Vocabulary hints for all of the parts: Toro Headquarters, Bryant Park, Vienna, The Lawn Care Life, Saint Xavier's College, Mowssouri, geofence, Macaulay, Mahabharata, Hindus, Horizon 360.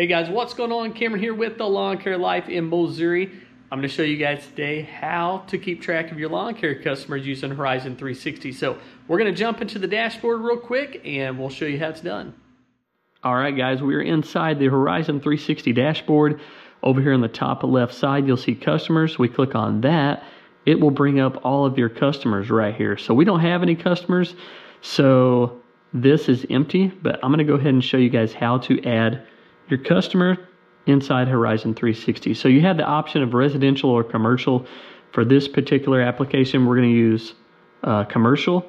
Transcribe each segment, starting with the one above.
Hey guys, what's going on? Cameron here with The Lawn Care Life in Mowssouri. I'm going to show you guys today how to keep track of your lawn care customers using Horizon 360. So we're going to jump into the dashboard real quick and we'll show you how it's done. All right guys, we're inside the Horizon 360 dashboard. Over here on the top left side, you'll see customers. We click on that. It will bring up all of your customers right here. So we don't have any customers, so this is empty, but I'm going to go ahead and show you guys how to add your customer inside Horizon 360. So you have the option of residential or commercial. For this particular application, we're going to use commercial.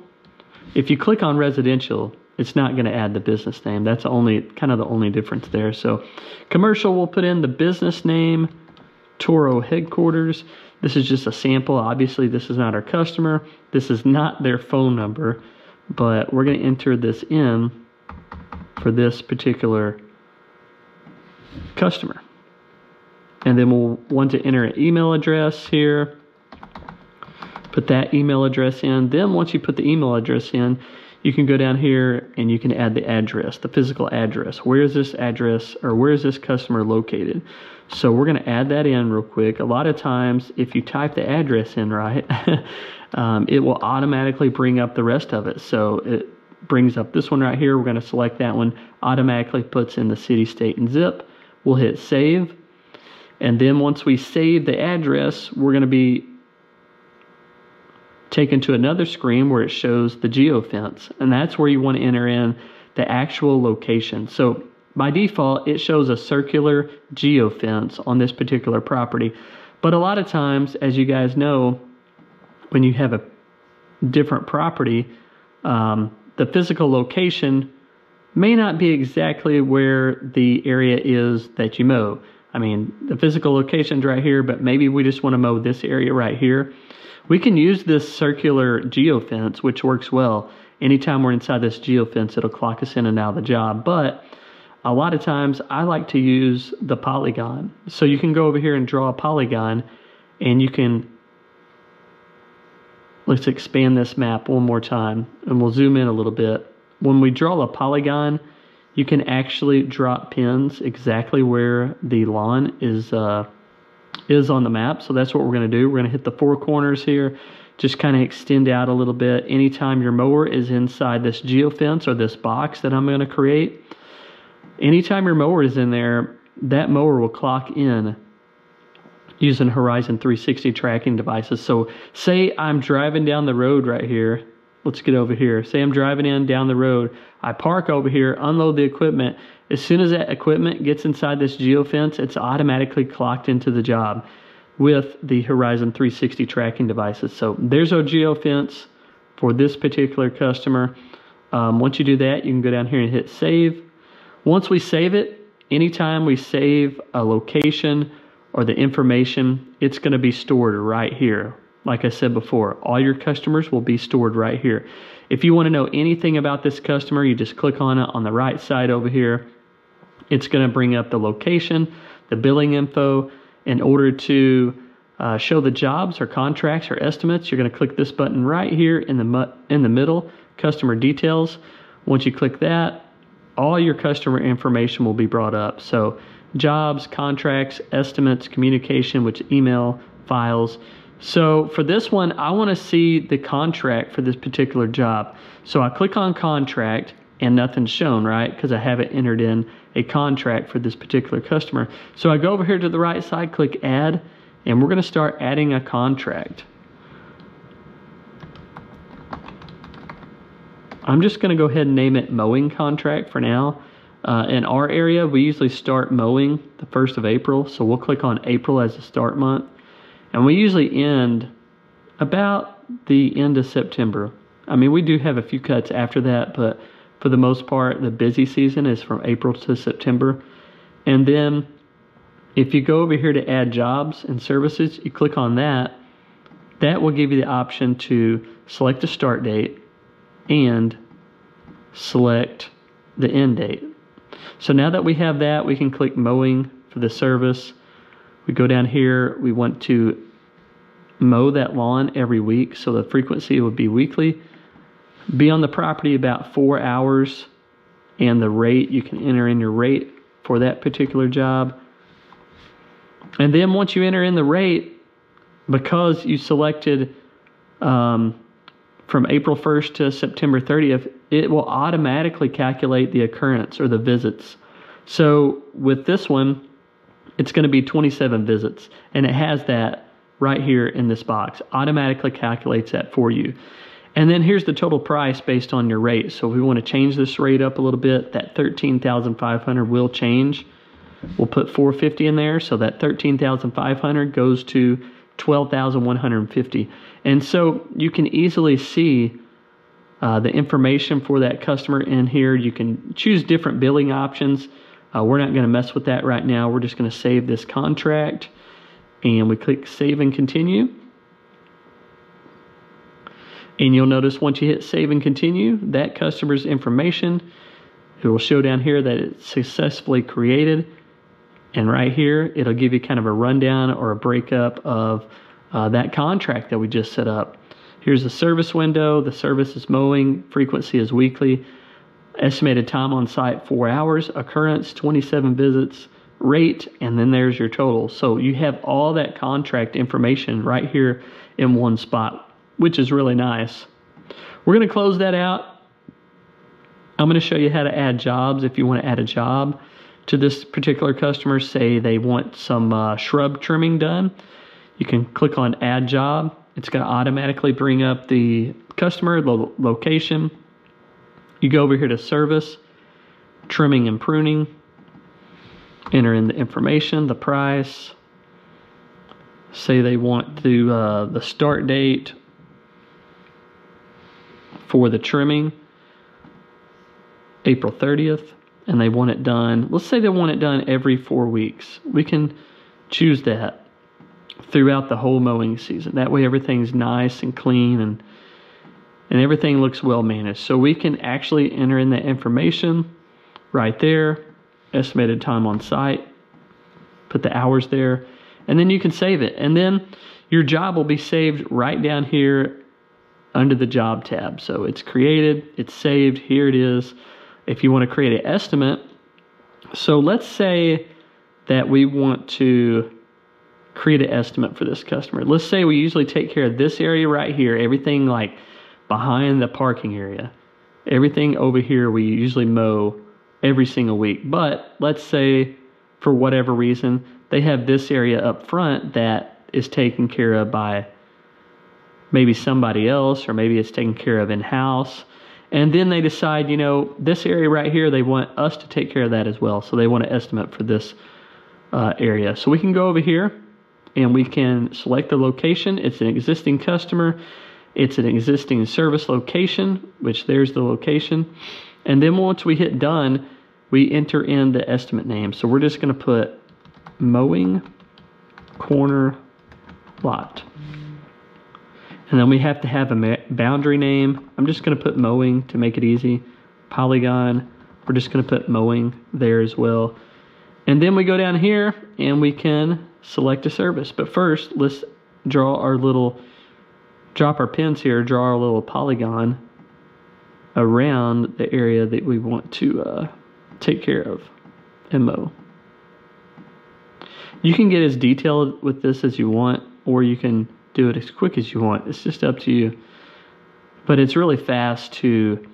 If you click on residential, it's not going to add the business name. That's only kind of the only difference there. So commercial, we'll put in the business name, Toro Headquarters. This is just a sample. Obviously, this is not our customer. This is not their phone number, but we're going to enter this in for this particular customer. And then we'll want to enter an email address here. Put that email address in. Then once you put the email address in, you can go down here and you can add the address, the physical address. Where is this address, or where is this customer located? So we're going to add that in real quick. A lot of times if you type the address in right, it will automatically bring up the rest of it. So it brings up this one right here. We're going to select that one. Automatically puts in the city, state, and zip. We'll hit save. And then once we save the address, we're going to be taken to another screen where it shows the geofence, and that's where you want to enter in the actual location. So by default, it shows a circular geofence on this particular property. But a lot of times, as you guys know, when you have a different property, the physical location may not be exactly where the area is that you mow. I mean, the physical location's right here, but maybe we just want to mow this area right here. We can use this circular geofence, which works well. Anytime we're inside this geofence, it'll clock us in and out of the job. But a lot of times I like to use the polygon. So you can go over here and draw a polygon, and you can, let's expand this map one more time and we'll zoom in a little bit. When we draw a polygon, you can actually drop pins exactly where the lawn is on the map. So that's what we're going to do. We're going to hit the four corners here, just kind of extend out a little bit. Anytime your mower is inside this geofence or this box that I'm going to create, anytime your mower is in there, that mower will clock in using Horizon 360 tracking devices. So say I'm driving down the road right here. Let's get over here. Say I'm driving down the road. I park over here, unload the equipment. As soon as that equipment gets inside this geofence, it's automatically clocked into the job with the Horizon 360 tracking devices. So there's our geofence for this particular customer. Once you do that, you can go down here and hit save. Once we save it, anytime we save a location or the information, it's going to be stored right here. Like I said before, all your customers will be stored right here. If you want to know anything about this customer, you just click on it on the right side over here. It's going to bring up the location, the billing info. In order to show the jobs or contracts or estimates, you're going to click this button right here in the middle, customer details. Once you click that, all your customer information will be brought up. So jobs, contracts, estimates, communication, which email, files. So for this one, I want to see the contract for this particular job. So I click on contract and nothing's shown, right? Because I haven't entered in a contract for this particular customer. So I go over here to the right side, click add, and we're going to start adding a contract. I'm just going to go ahead and name it mowing contract for now. In our area, we usually start mowing the 1st of April. So we'll click on April as the start month. And we usually end about the end of September. I mean, we do have a few cuts after that, but for the most part, the busy season is from April to September. And then if you go over here to add jobs and services, you click on that. That will give you the option to select a start date and select the end date. So now that we have that, we can click mowing for the service. We go down here, we want to mow that lawn every week, so the frequency would be weekly. Be on the property about 4 hours, and the rate, you can enter in your rate for that particular job. And then once you enter in the rate, because you selected from April 1st to September 30th, it will automatically calculate the occurrence or the visits. So with this one, it's going to be 27 visits, and it has that right here in this box. Automatically calculates that for you. And then here's the total price based on your rate. So if we want to change this rate up a little bit, that $13,500 will change. We'll put $450 in there, so that $13,500 goes to $12,150. And so you can easily see the information for that customer in here. You can choose different billing options. We're not going to mess with that right now. We're just going to save this contract, and we click Save and Continue. And you'll notice once you hit Save and Continue, that customer's information, it will show down here that it's successfully created. And right here, it'll give you kind of a rundown or a breakup of that contract that we just set up. Here's the service window. The service is mowing. Frequency is weekly. Estimated time on site, 4 hours. Occurrence, 27 visits. Rate, and then there's your total. So you have all that contract information right here in one spot, which is really nice. We're going to close that out. I'm going to show you how to add jobs. If you want to add a job to this particular customer, say they want some shrub trimming done, you can click on Add Job. It's going to automatically bring up the customer, the location. You go over here to Service, Trimming and Pruning, enter in the information, the price. Say they want the start date for the trimming, April 30th, and they want it done. Let's say they want it done every 4 weeks. We can choose that throughout the whole mowing season. That way everything's nice and clean and everything looks well managed. So we can actually enter in that information right there, estimated time on site, put the hours there, and then you can save it. And then your job will be saved right down here under the job tab. So it's created, it's saved, here it is. If you want to create an estimate, so let's say that we want to create an estimate for this customer. Let's say we usually take care of this area right here, everything like behind the parking area. Everything over here we usually mow every single week. But let's say for whatever reason, they have this area up front that is taken care of by maybe somebody else, or maybe it's taken care of in-house. And then they decide, you know, this area right here, they want us to take care of that as well. So they want an estimate for this area. So we can go over here and we can select the location. It's an existing customer. It's an existing service location, which there's the location. And then once we hit done, we enter in the estimate name. So we're just going to put mowing corner lot. And then we have to have a boundary name. I'm just going to put mowing to make it easy. Polygon. We're just going to put mowing there as well. And then we go down here and we can select a service. But first, let's drop our pins here, draw our little polygon around the area that we want to take care of and mow. You can get as detailed with this as you want, or you can do it as quick as you want. It's just up to you. But it's really fast to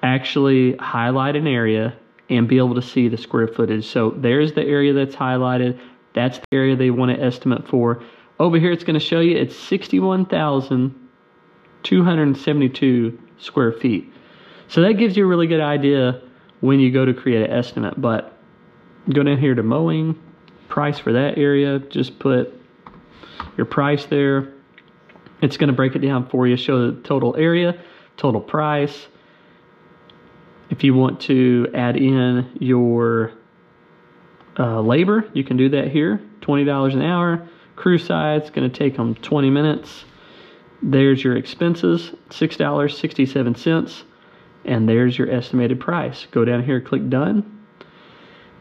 actually highlight an area and be able to see the square footage. So there's the area that's highlighted. That's the area they want to estimate for. Over here it's going to show you it's 61,272 square feet. So that gives you a really good idea when you go to create an estimate. But go down here to mowing, price for that area, just put your price there. It's going to break it down for you, show the total area, total price. If you want to add in your labor, you can do that here, $20 an hour. Crew side's going to take them 20 minutes. There's your expenses, $6.67, and there's your estimated price. Go down here, click done.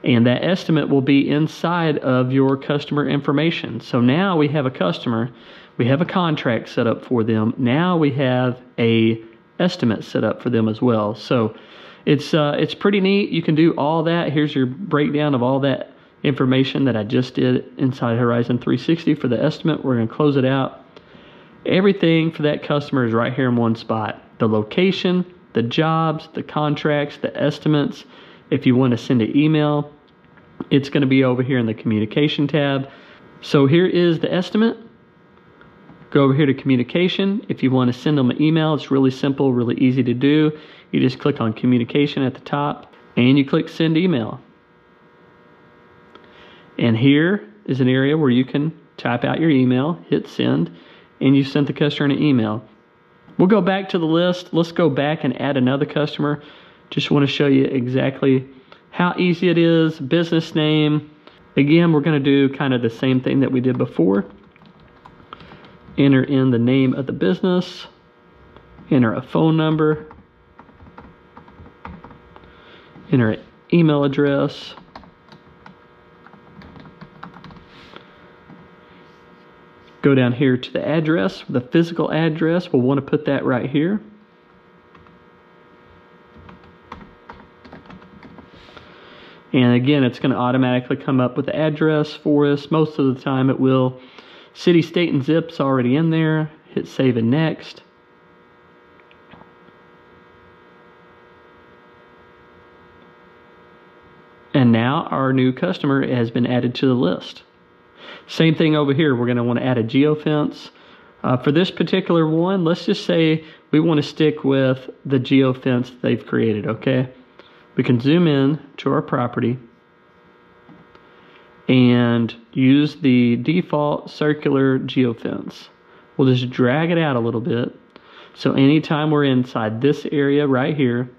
And that estimate will be inside of your customer information. So now we have a customer, we have a contract set up for them. Now we have an estimate set up for them as well. So It's pretty neat. You can do all that. Here's your breakdown of all that information that I just did inside Horizon 360 for the estimate. We're going to close it out. Everything for that customer is right here in one spot. The location, the jobs, the contracts, the estimates. If you want to send an email, it's going to be over here in the communication tab. So here is the estimate. Go over here to communication. If you want to send them an email, it's really simple, really easy to do. You just click on communication at the top and you click send email. And here is an area where you can type out your email, hit send, and you sent the customer an email. We'll go back to the list. Let's go back and add another customer. Just want to show you exactly how easy it is. Business name. Again, we're going to do kind of the same thing that we did before. Enter in the name of the business. Enter a phone number. Enter an email address. Go down here to the address, the physical address. We'll want to put that right here. And again, it's going to automatically come up with the address for us. Most of the time it will. City, state, and zip's already in there. Hit save and next. And now our new customer has been added to the list. Same thing over here. We're going to want to add a geofence. For this particular one, let's just say we want to stick with the geofence they've created, okay? We can zoom in to our property and use the default circular geofence. We'll just drag it out a little bit. So anytime we're inside this area right here,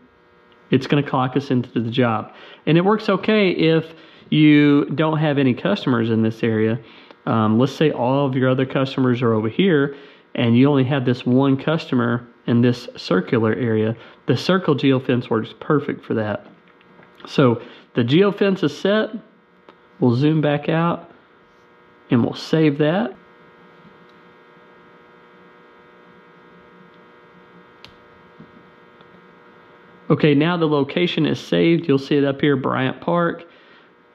it's going to clock us into the job. And it works okay if you don't have any customers in this area. Let's say all of your other customers are over here and you only have this one customer in this circular area. The circle geofence works perfect for that. So the geofence is set. We'll zoom back out and we'll save that. Okay, now the location is saved. You'll see it up here, Bryant Park.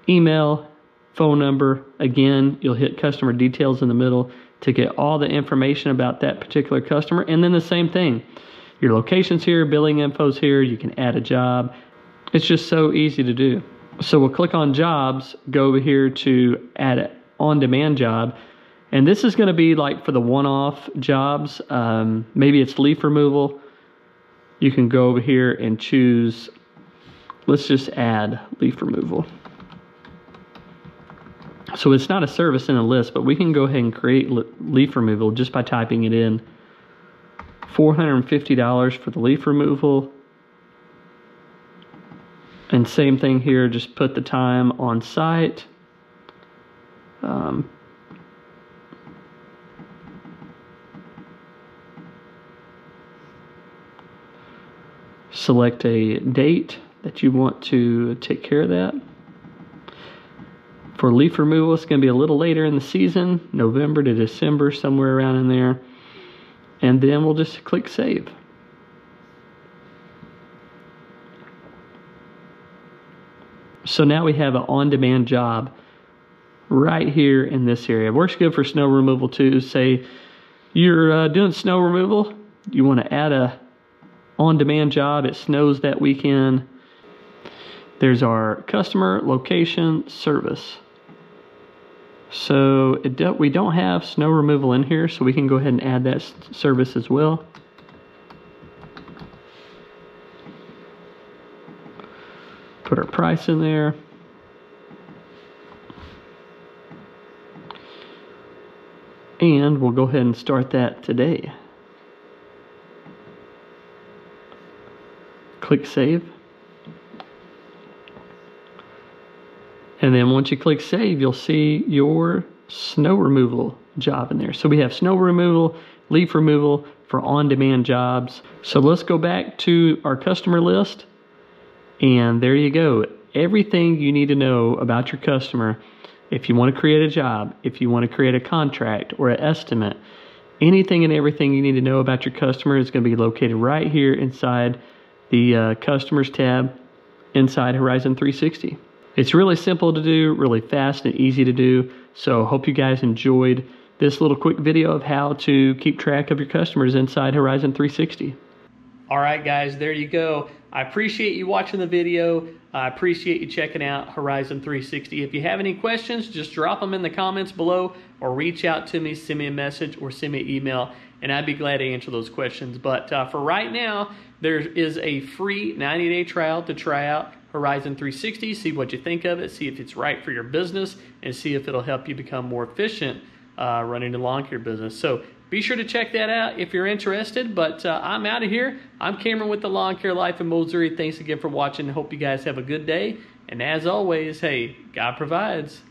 Email, phone number. Again, you'll hit customer details in the middle to get all the information about that particular customer. And then the same thing. Your location's here, billing info's here. You can add a job. It's just so easy to do. So we'll click on jobs, go over here to add an on-demand job. And this is going to be like for the one-off jobs. Maybe it's leaf removal. You can go over here and choose, let's just add leaf removal. So it's not a service in a list, but we can go ahead and create leaf removal just by typing it in. $450 for the leaf removal. And same thing here, just put the time on site. Select a date that you want to take care of that. For leaf removal, it's going to be a little later in the season, November to December, somewhere around in there. And then we'll just click save. So now we have an on-demand job right here in this area. Works good for snow removal too. Say you're doing snow removal, you want to add a on-demand job. It snows that weekend. There's our customer, location, service. So we don't have snow removal in here, so we can go ahead and add that service as well. Put our price in there. And we'll go ahead and start that today. Click save. And then once you click save, you'll see your snow removal job in there. So we have snow removal, leaf removal for on-demand jobs. So let's go back to our customer list. And there you go. Everything you need to know about your customer. If you want to create a job, if you want to create a contract or an estimate, anything and everything you need to know about your customer is going to be located right here inside the Customers tab inside Horizon 360. It's really simple to do, really fast and easy to do. So hope you guys enjoyed this little quick video of how to keep track of your customers inside Horizon 360. All right, guys, there you go. I appreciate you watching the video. I appreciate you checking out Horizon 360. If you have any questions, just drop them in the comments below or reach out to me, send me a message or send me an email, and I'd be glad to answer those questions. But for right now, there is a free 90-day trial to try out Horizon 360, see what you think of it, see if it's right for your business, and see if it'll help you become more efficient running the lawn care business. So be sure to check that out if you're interested. But I'm out of here. I'm Cameron with The Lawn Care Life in Mowssouri. Thanks again for watching. Hope you guys have a good day. And as always, hey, God provides.